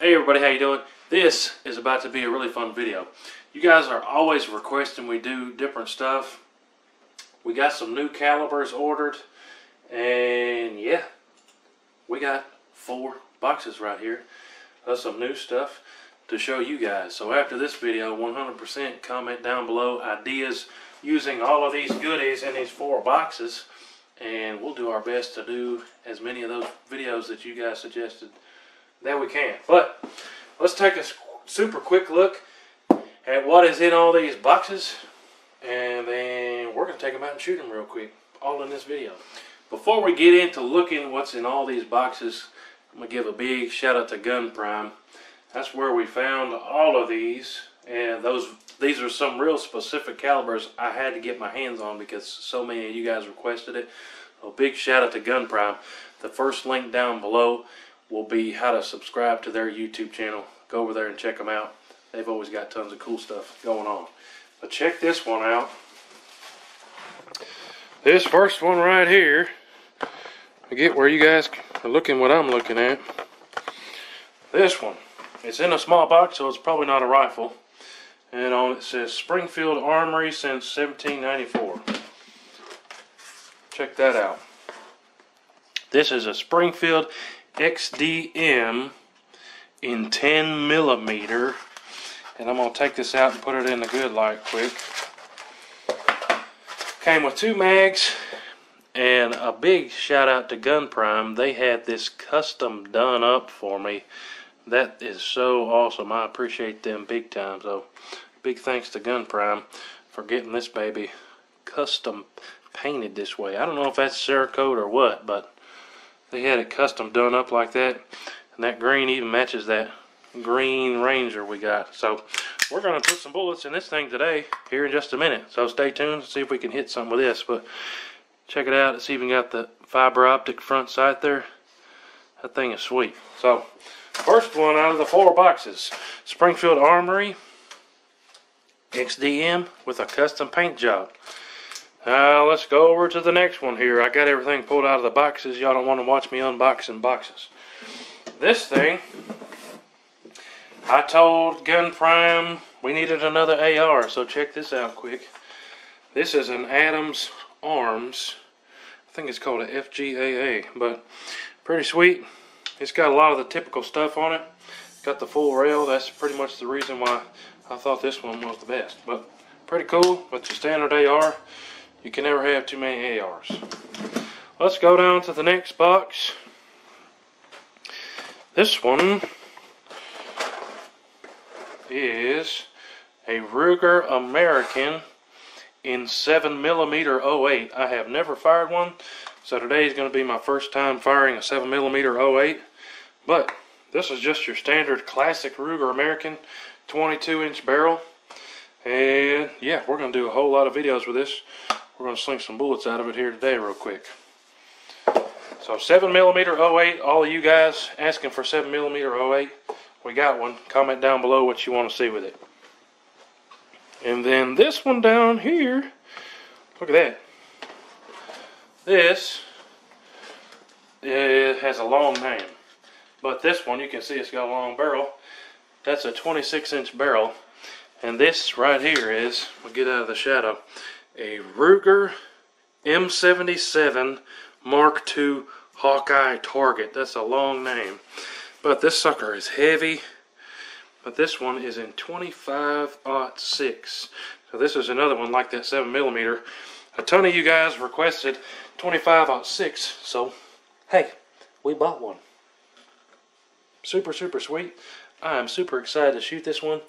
Hey everybody, how you doing? This is about to be a really fun video. You guys are always requesting we do different stuff. We got some new calibers ordered, and yeah, we got 4 boxes right here of some new stuff to show you guys. So after this video, 100% comment down below ideas using all of these goodies in these 4 boxes, and we'll do our best to do as many of those videos that you guys suggested that we can. But let's take a super quick look at what is in all these boxes, and then we're going to take them out and shoot them real quick, all in this video. Before we get into looking what's in all these boxes, I'm going to give a big shout out to Gun Prime. That's where we found all of these, and these are some real specific calibers I had to get my hands on because so many of you guys requested it. A big shout out to Gun Prime. The first link down below will be how to subscribe to their YouTube channel. Go over there and check them out. They've always got tons of cool stuff going on. But check this one out. This first one right here, I get where you guys are looking what I'm looking at. This one, it's in a small box, so it's probably not a rifle. And on it says Springfield Armory since 1794. Check that out. This is a Springfield XDM in 10mm, and I'm going to take this out and put it in the good light quick. Came with 2 mags, and a big shout out to Gun Prime. They had this custom done up for me. That is so awesome. I appreciate them big time. So big thanks to Gun Prime for getting this baby custom painted this way. I don't know if that's Cerakote or what, but they had it custom done up like that, and that green even matches that green Ranger we got. So we're going to put some bullets in this thing today here in just a minute, so stay tuned and see if we can hit something with this. But check it out, it's even got the fiber optic front sight there. That thing is sweet. So first one out of the 4 boxes, Springfield Armory XDM with a custom paint job. Now let's go over to the next one here. I got everything pulled out of the boxes. Y'all don't want to watch me unboxing boxes. This thing, I told Gun Prime we needed another AR, so check this out quick. This is an Adams Arms. I think it's called a FGAA, but pretty sweet. It's got a lot of the typical stuff on it. Got the full rail. That's pretty much the reason why I thought this one was the best. But pretty cool. But your standard AR. You can never have too many ARs. Let's go down to the next box. This one is a Ruger American in 7mm 08. I have never fired one, so today is going to be my first time firing a 7mm 08. But this is just your standard classic Ruger American 22-inch barrel. And yeah, we're going to do a whole lot of videos with this. We're going to sling some bullets out of it here today real quick. So 7mm 08, all of you guys asking for 7mm 08, we got one. Comment down below what you want to see with it. And then this one down here, look at that. This, it has a long name, but this one, you can see it's got a long barrel. That's a 26-inch barrel. And this right here is, we'll get out of the shadow, a Ruger M77 Mark II Hawkeye Target. That's a long name, but this sucker is heavy. But this one is in 25-06. So this is another one like that 7mm. A ton of you guys requested 25-06. So hey, we bought one. Super, super sweet. I am super excited to shoot this one.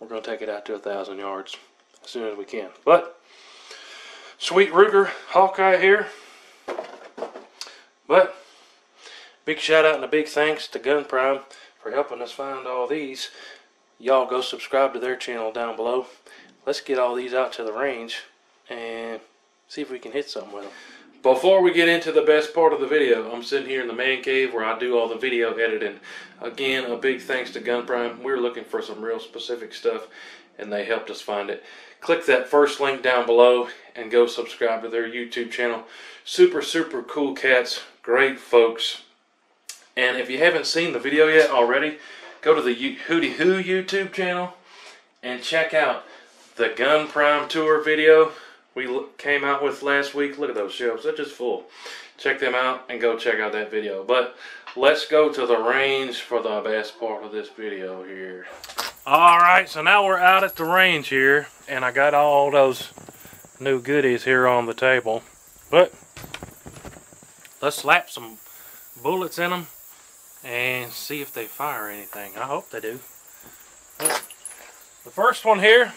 We're gonna take it out to 1,000 yards as soon as we can. But sweet Ruger Hawkeye here. But big shout out and a big thanks to Gun Prime for helping us find all these. Y'all go subscribe to their channel down below. Let's get all these out to the range and see if we can hit something with them. Before we get into the best part of the video, I'm sitting here in the man cave where I do all the video editing. Again, a big thanks to Gun Prime. We were looking for some real specific stuff, and they helped us find it. Click that first link down below and go subscribe to their YouTube channel. Super, super cool cats, great folks. And if you haven't seen the video yet already, Go to the Hootie Who YouTube channel and check out the Gun Prime Tour video we came out with last week. Look at those shelves, they're just full. Check them out and go check out that video. But let's go to the range for the best part of this video here. Alright, so now we're out at the range here, and I got all those new goodies here on the table. But let's slap some bullets in them and see if they fire anything. I hope they do. But the first one here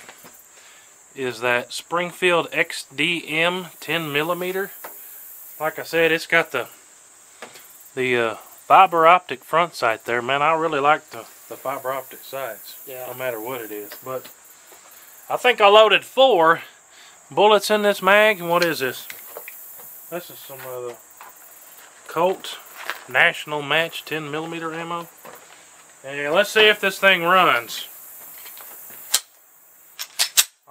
is that Springfield XDM 10mm. Like I said, it's got the fiber optic front sight there. Man, I really like the fiber optic sights, yeah, no matter what it is. But I think I loaded 4 bullets in this mag. What is this? This is some of the Colt National Match 10mm ammo. And let's see if this thing runs.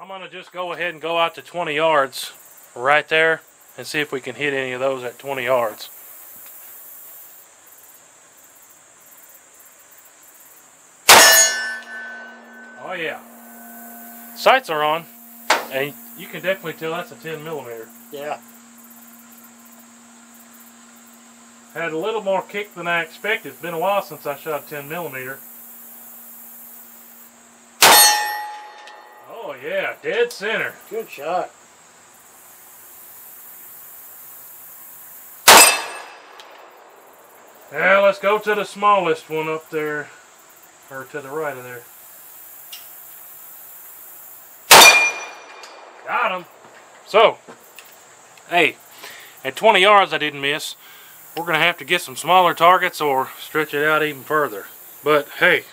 I'm going to just go ahead and go out to 20 yards right there and see if we can hit any of those at 20 yards. Oh yeah. Sights are on, and you can definitely tell that's a 10mm. Yeah. Had a little more kick than I expected. It's been a while since I shot a 10mm. Oh yeah, dead center. Good shot. Now let's go to the smallest one up there, or to the right of there. Got him. So, hey, at 20 yards I didn't miss. We're going to have to get some smaller targets or stretch it out even further. But hey,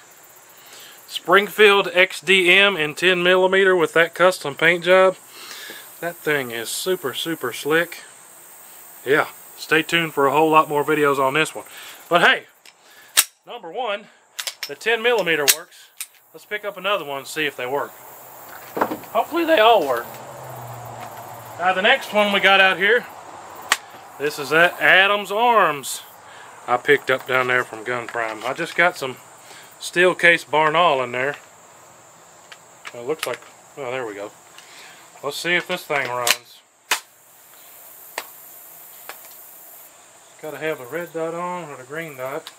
Springfield XDM in 10mm with that custom paint job. That thing is super, super slick. Yeah. Stay tuned for a whole lot more videos on this one. But hey, number one, the 10mm works. Let's pick up another one and see if they work. Hopefully they all work. Now the next one we got out here, this is that Adams Arms I picked up down there from Gun Prime. I just got some steel case Barnall in there. It looks like, oh, there we go. Let's see if this thing runs. Got to have the red dot on or the green dot.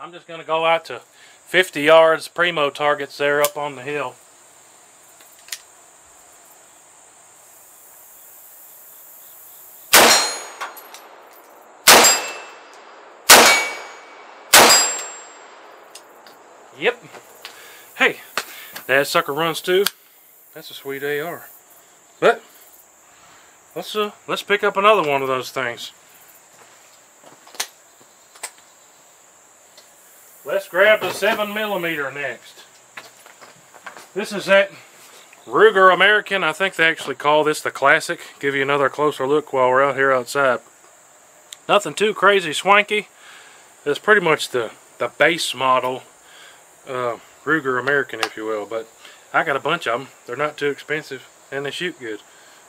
I'm just going to go out to 50 yards. Primo targets there up on the hill. Yep. Hey, that sucker runs too. That's a sweet AR. But let's pick up another one of those things. Let's grab the 7mm next. This is that Ruger American. I think they actually call this the classic. Give you another closer look while we're out here outside. Nothing too crazy swanky. It's pretty much the base model Ruger American, if you will. But I got a bunch of them. They're not too expensive and they shoot good.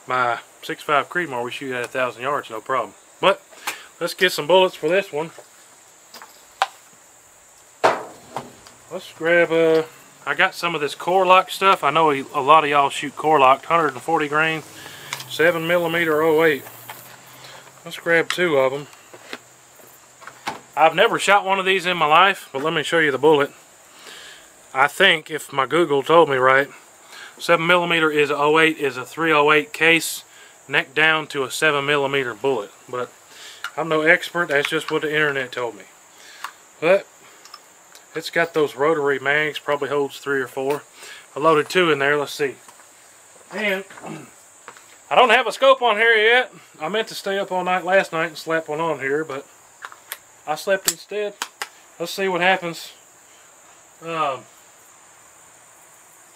My 6.5 Primo, we shoot at 1,000 yards, no problem. But let's get some bullets for this one. Let's grab a... I got some of this core lock stuff. I know a lot of y'all shoot core locked, 140 grain, 7mm 08. Let's grab 2 of them. I've never shot one of these in my life, but let me show you the bullet. I think, if my Google told me right, 7mm is 08, is a 308 case, neck down to a 7mm bullet. But I'm no expert, that's just what the internet told me. But it's got those rotary mags, probably holds 3 or 4. I loaded 2 in there, let's see. And I don't have a scope on here yet. I meant to stay up all night last night and slap one on here, but I slept instead. Let's see what happens.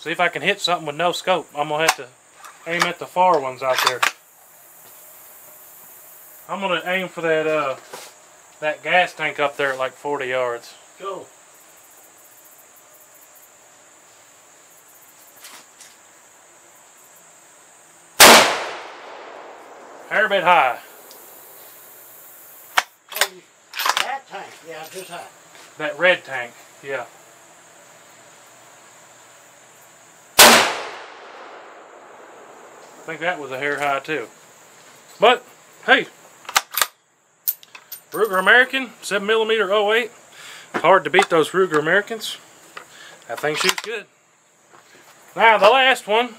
See if I can hit something with no scope. I'm going to have to aim at the far ones out there. I'm going to aim for that that gas tank up there at like 40 yards. Cool. Hair bit high. Yeah, just high. That red tank, yeah. I think that was a hair high too. But hey, Ruger American 7mm 08. It's hard to beat those Ruger Americans. That thing shoots good. Now the last one.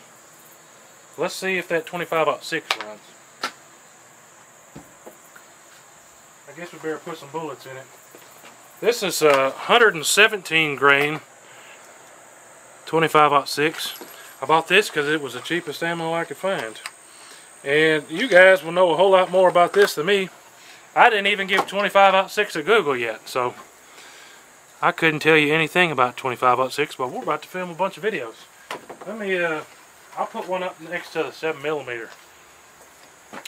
Let's see if that 25-06 runs. I guess we better put some bullets in it. This is a 117 grain 25-06. I bought this because it was the cheapest ammo I could find. And you guys will know a whole lot more about this than me. I didn't even give 25-06 a Google yet, so I couldn't tell you anything about 25-06, but we're about to film a bunch of videos. Let me I'll put one up next to the 7mm.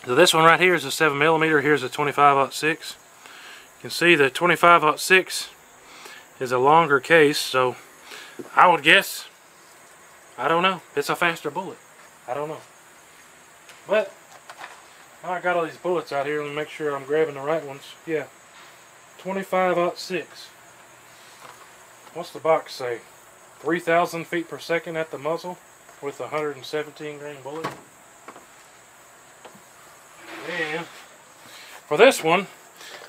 So this one right here is a 7mm, here's a 25-06. You can see the 25-06 is a longer case, so I would guess, I don't know, it's a faster bullet. I don't know. But now I got all these bullets out here, let me make sure I'm grabbing the right ones. Yeah, 25-06. What's the box say? 3,000 feet per second at the muzzle? With a 117 grain bullet. And for this one,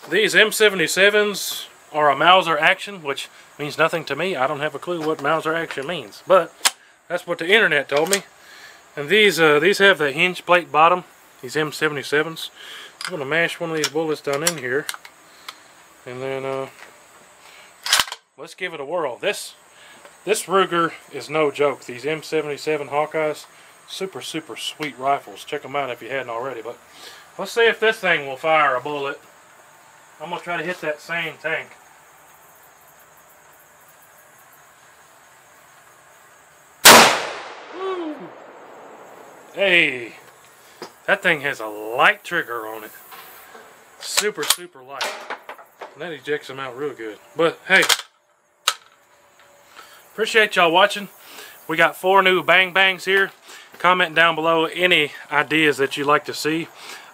these M77s are a Mauser action, which means nothing to me. I don't have a clue what Mauser action means, but that's what the internet told me. And these have the hinge plate bottom, these M77s. I'm going to mash one of these bullets down in here, and then let's give it a whirl. This Ruger is no joke. These M77 Hawkeyes, super, super sweet rifles. Check them out if you hadn't already. But let's see if this thing will fire a bullet. I'm going to try to hit that same tank. Woo! Hey, that thing has a light trigger on it. Super, super light. And that ejects them out real good. But hey, appreciate y'all watching. We got 4 new bang bangs here. Comment down below any ideas that you'd like to see.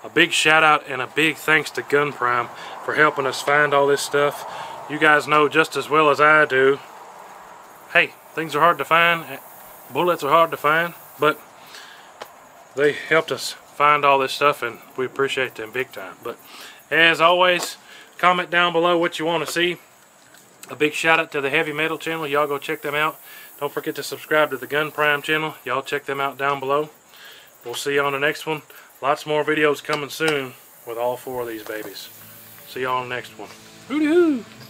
A big shout out and a big thanks to Gun Prime for helping us find all this stuff. You guys know just as well as I do, hey, things are hard to find, bullets are hard to find, but they helped us find all this stuff and we appreciate them big time. But as always, comment down below what you want to see. A big shout out to the Heavy Metal channel. Y'all go check them out. Don't forget to subscribe to the Gun Prime channel. Y'all check them out down below. We'll see you on the next one. Lots more videos coming soon with all 4 of these babies. See y'all on the next one. Hootie Who!